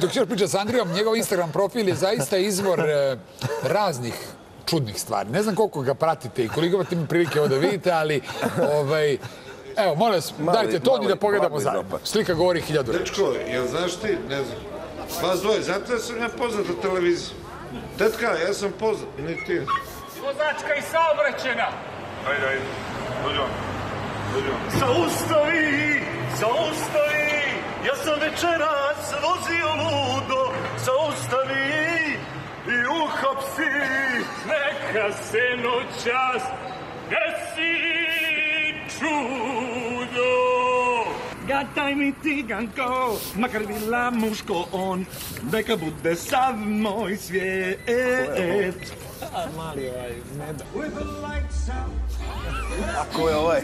dok ćeš priča s Andrijom, njegov Instagram profil je zaista izvor raznih čudnih stvari. Ne znam koliko ga pratite i koliko imate prilike ovo da vidite, ali evo, molim vas, dajte to i da pogledamo zajedno. Slika govori 1000 reči. Dečko, jel znaš ti, ne znam, vas dvoje, zato ja sam ja poznat na televiziji. Detka, ja sam poznat, ne ti. Vozačka i saobraćena. Ajde, ajde, dođu vam. Zaustavi, ja sam večeras vozio ludo. Zaustavi i uhapsi, neka se noćas desi čudo. Gadaj mi ciganko, makar bila muško on, neka bude sav moj svijet. Mali ovaj, ne da. A ko je ovaj?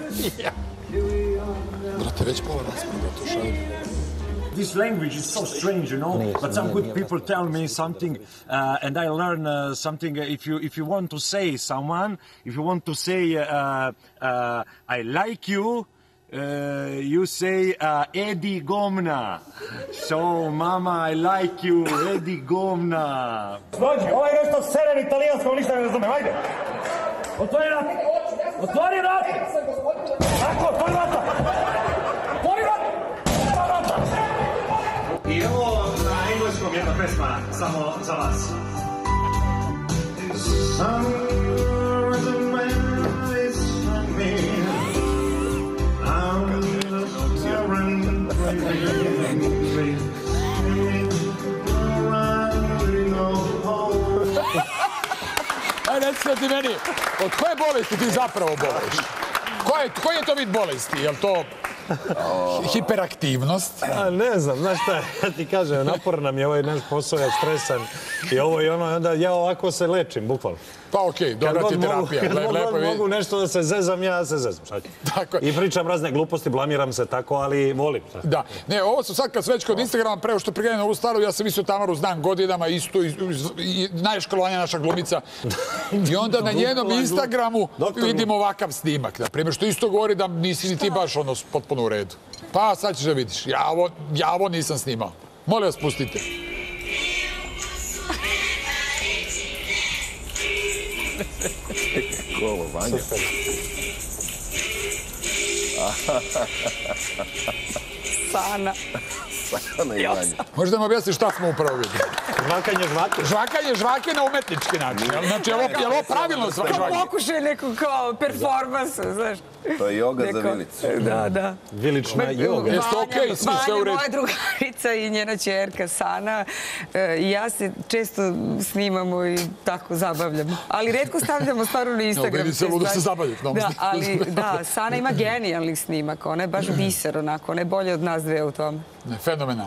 Brate, već pola raspada to šalje. This language is so strange, you know, but some good people tell me something and I learn something. If you want to say someone, if you want to say I like you, you say Edi Gomna. So, mama, I like you, Edi Gomna. Dođi, ovaj nešto seren italijansko, ništa ne razumem, ajde. Otvori vrata! Otvori vrata! Tako, otvori vrata! Otvori vrata! Otvori vrata! I ovo na engleskom jedna pesma, samo za vas. Recite ti meni, od koje bolesti ti zapravo boliš? Koji je to vid bolesti? Je li to hiperaktivnost? Ne znam, znaš šta, ja ti kažem, napor nam je ovaj naš posao, ja stresan i ovo i ono, i onda ja ovako se lečim, bukvalno. Pa okej, dobra ti terapija. Kad mogu nešto da se zezam, ja se zezam, šta ću? I pričam razne gluposti, blamiram se tako, ali volim. Da, ne, ovo su sad kad sveć kod Instagrama, preo što prigledam na ovu staru, ja sam mislio Tamaru znam godinama, isto, najškolovanija naša glumica. I onda na njenom Instagramu vidim ovakav snimak, na primjer, što isto govori da nisi ni ti baš ono potpuno u redu. Pa sad ćeš da vidiš, ja ovo nisam snimao. Molim vas, pustite. Kolo, Vanja. Sana. Sana i Vanja. Možda mi objasniš šta smo upravo vidjeli? Žvakanje žvake. Žvakanje žvake na umetnički način. Znači, je ovo pravilno žvakanje? Kao pokušaj nekog kao performansa, znaš. To je joga za Vilicu. Da, da. Vilična joga. Jeste okej, svi sve u redu. Vanja, moja drugarica i njena ćerka Sana. I ja se često snimamo i tako zabavljamo. Ali redko stavljamo stvarno na Instagram. Vilica ludo se zabavlja. Da, ali da, Sana ima genijalnih snimaka. Ona je baš biser onako. Ona je bolja od nas dve u tome. Fenomenalno.